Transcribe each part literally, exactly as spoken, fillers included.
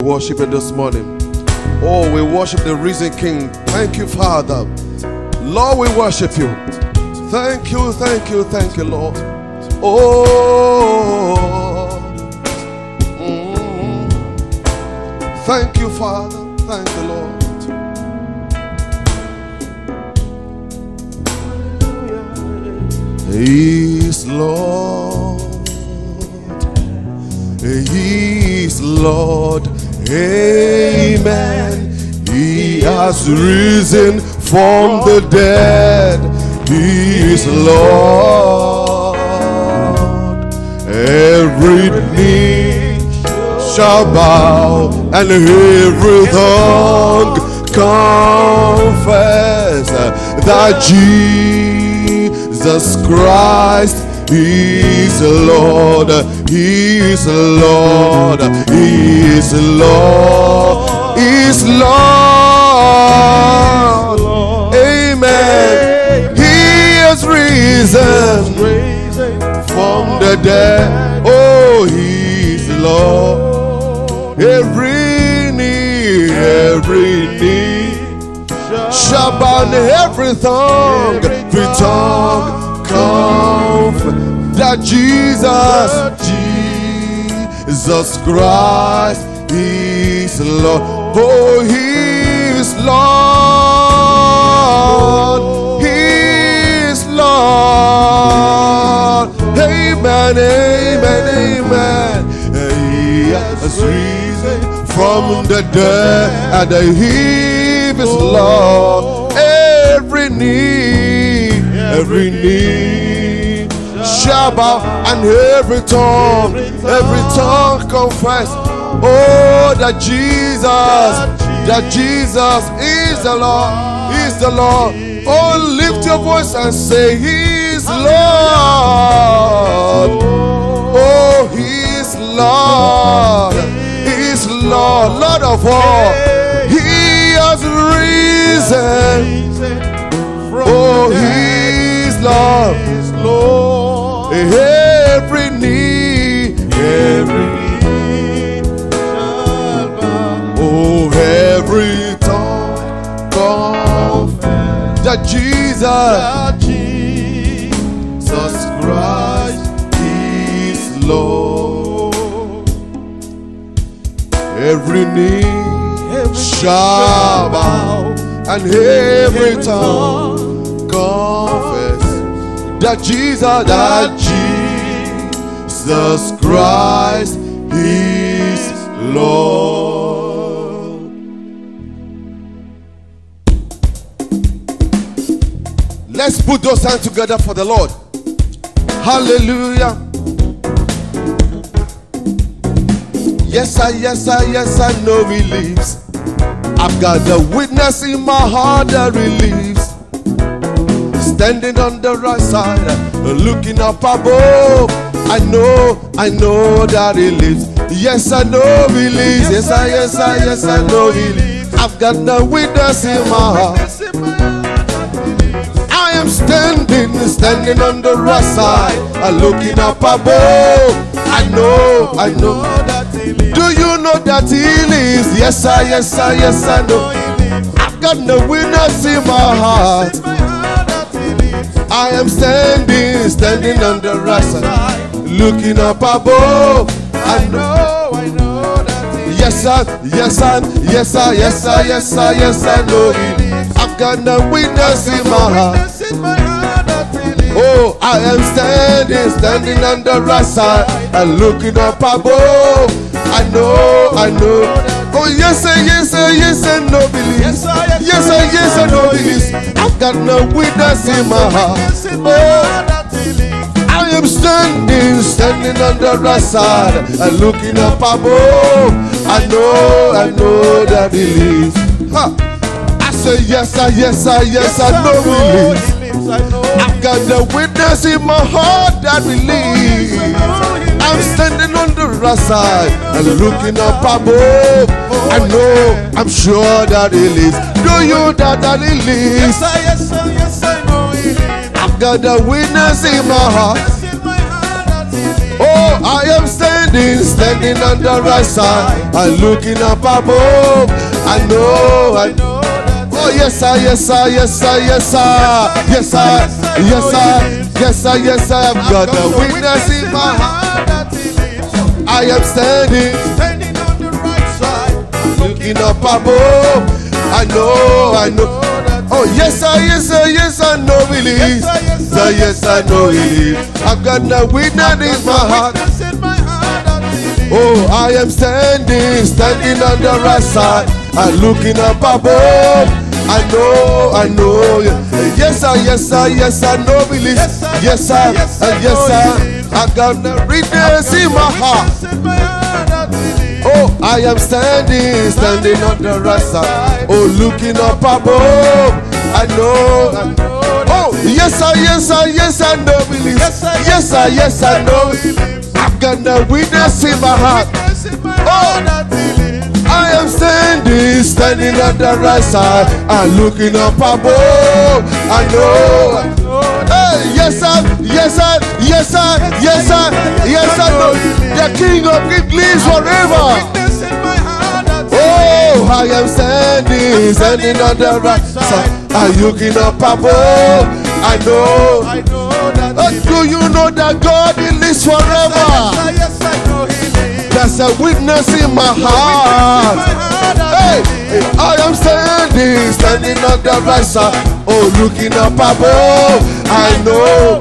Worship it this morning. Oh, we worship the risen King. Thank you, Father. Lord, we worship you. Thank you, thank you, thank you, Lord. Oh, mm. Thank you, Father. Thank you, Lord. He's Lord. He's Lord. Amen. He has risen from the dead. He is Lord. Every knee shall bow and every tongue confess that Jesus Christ He is Lord, He is Lord, He is Lord, He is Lord. Amen. He is risen from the dead. Oh, He is Lord. Every knee, every knee shall bow, every tongue, every tongue. That Jesus, Jesus Christ is Lord. Oh, He is Lord. He is Lord. Amen, amen, amen. He has risen from the dead, and He is Lord. Every knee. Every knee shall bow and every tongue, every tongue confess. Oh, that Jesus, that Jesus is the Lord, is the Lord. Oh, lift your voice and say, He is Lord. Oh, He is Lord. He is Lord, Lord of all. He has risen. Oh, He. Lord, Lord, every knee, every knee shall bow. Oh, every tongue confess that Jesus, that Jesus Christ is Lord. Every knee shall bow, and every tongue confess. That Jesus, that Jesus Christ is Lord. Let's put those hands together for the Lord. Hallelujah. Yes, I, yes, I, yes, I know He lives. I've got the witness in my heart that He lives. Standing on the right side, looking up above. I know, I know that He lives. Yes, I know He lives. Yes, I, yes, I, yes, I know He lives. I've got the witness in my heart. I am standing, standing on the right side, looking up above. I know, I know that He lives. Do you know that He lives? Yes, I, yes, I, yes, I know. I've got the witness in my heart. I am standing, standing on the right side, looking up above. I know, I know that He. Yes, I, yes, I, yes, I, yes, I, yes, I, yes, I know He. I've got the witness in my heart. Oh, I am standing, standing on the right side, and looking up above. I know, I know. Oh, yes, I, yes, I, yes, I know He. Yes, I, yes, I know He. Got no witness in my heart. Oh, I am standing, standing on the right side, and looking up above. I know, I know that He lives. Huh. I say yes, I, yes, I, yes, I know He lives. I've got the witness in my heart that He lives. I'm standing on the right side and looking up above. I know, I'm sure that He lives. Do you that that He lives? Yes, I, yes, I, yes, I know He lives. I've got the witness in my heart. Oh, I am standing, standing on the right side. I'm looking up above. I know, I know. Oh yes sir, yes sir, yes sir, yes sir, yes sir, yes sir, yes sir, yes sir. I've got a witness in my heart that believes. I am standing, standing on the right side, looking up above. I know, I know. Oh yes sir, yes sir, yes sir, no belief. Sir, yes I know belief. I've got a witness in my heart. Oh, I am standing, standing on the right side, I'm looking up above. I know, I know. Yes, sir, yes, sir, yes, sir, no belief. Yes, sir, and yes, sir. Yes, sir. I got the witness in my heart. Oh, I am standing, standing on the right side. Oh, looking up above. I know. I know. Oh, yes, sir, yes, sir, yes, sir, no belief. Yes, sir, yes, sir, no belief. I got the witness in my heart. Oh. I am standing, standing on the right side, I'm looking up above. I know, I know. Hey, yes sir, yes sir, yes sir, yes sir, yes sir, no. The King of Kings lives forever. Oh, I am standing, standing on the right side, I'm looking up above. I know, I know. Do you know that God lives forever? Yes, I know He lives. There's a witness in my heart. Hey, I am standing, standing on the right side. Oh, looking up above. I know.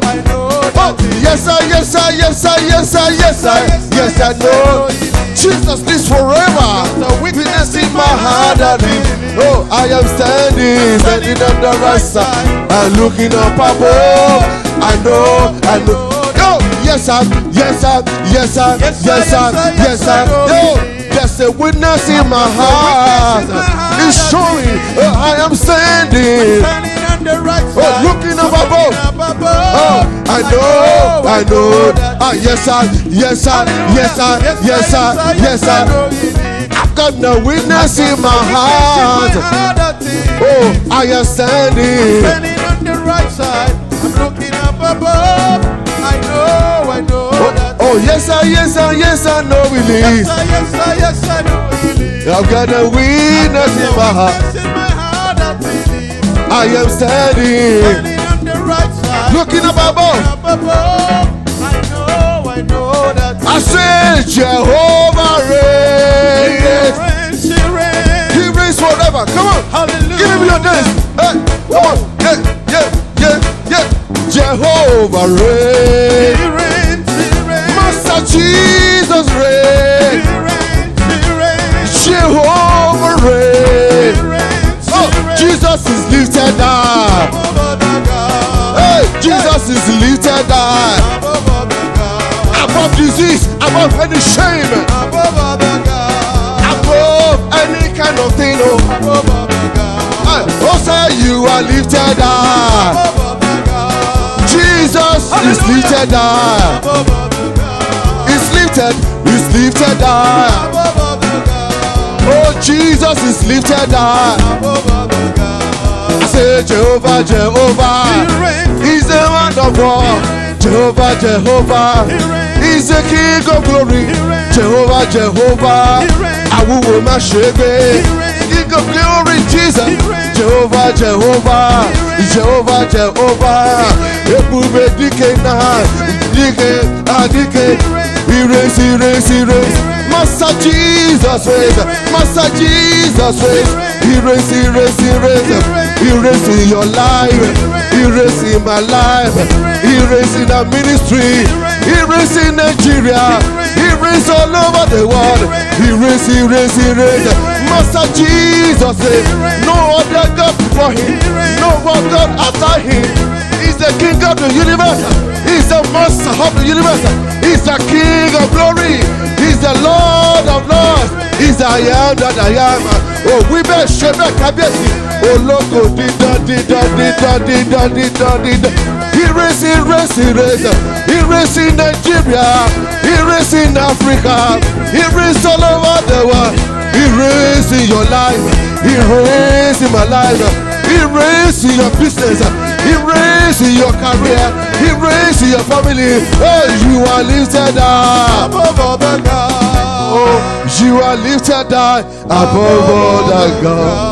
Oh, yes, sir, yes, sir, yes, sir, yes, sir, yes, sir, yes, I know. Jesus lives forever. The witness in my heart. Oh, I am standing, standing on the right side. I'm looking up above. I know, I know. Yes, sir, yes, sir, yes, sir, yes, sir, yes, sir. Yo, there's a witness in my heart. It's showing I am standing. Oh, looking up above. Oh, I know, I know. Ah, yes, sir, yes, sir, yes, sir, yes, sir, yes, sir. I've got no witness in my heart. Oh, I am standing. Standing on the right side. I'm looking up above. I know that. Oh, yes, sir, yes, sir, yes, I know we live. Yes, sir, yes, sir, yes, I know we live. I've got a witness in my heart. I am standing, standing on the right side, looking up above. I know, I know that. I say, Jehovah reigns. He reigns. He reigns forever. Come on. Hallelujah. Give him your dance. Hey, come on. Yeah, yeah, yeah, yeah. Jehovah reigns. Jesus reigns. Jehovah reigns. Oh, Jesus is lifted up. Hey, Jesus is lifted up. Above disease, above any shame, above any kind of thing. Oh, say you are lifted up. Jesus is lifted up. Is lifted up. Oh, Jesus is lifted up. I say, Jehovah, Jehovah, He's the one of war. Jehovah, Jehovah, He's the King of glory. Jehovah, Jehovah, I will my shake. King of glory, Jesus. Jehovah, Jehovah, Jehovah, Jehovah, Ebube Dikena, Dike, Adike. He reigns, he reigns, he reigns. Master Jesus reigns. Master Jesus reigns. He reigns, he reigns, he reigns. He reigns in your life. He reigns in my life. He reigns in our ministry. He reigns in Nigeria. He reigns all over the world. He reigns, he reigns, he reigns. Master Jesus reigns. No other God before him. No one God after him. He's the King of the universe. He's the master of the universe. He's the King of glory. He's the Lord of lords. He's the I am that I am. Oh, we better shame that cabesi. Oh, loco, did that, did that, did that, did that, did that, did that. He reigns, he reigns, he reigns. He reigns in Nigeria. He reigns in Africa. He reigns all over the world. He reigns in your life. He reigns in my life. He reigns in your business. He reigns in your career. He brings your family. Oh, you are lifted up above all the gods. Oh, you are lifted up above all the gods.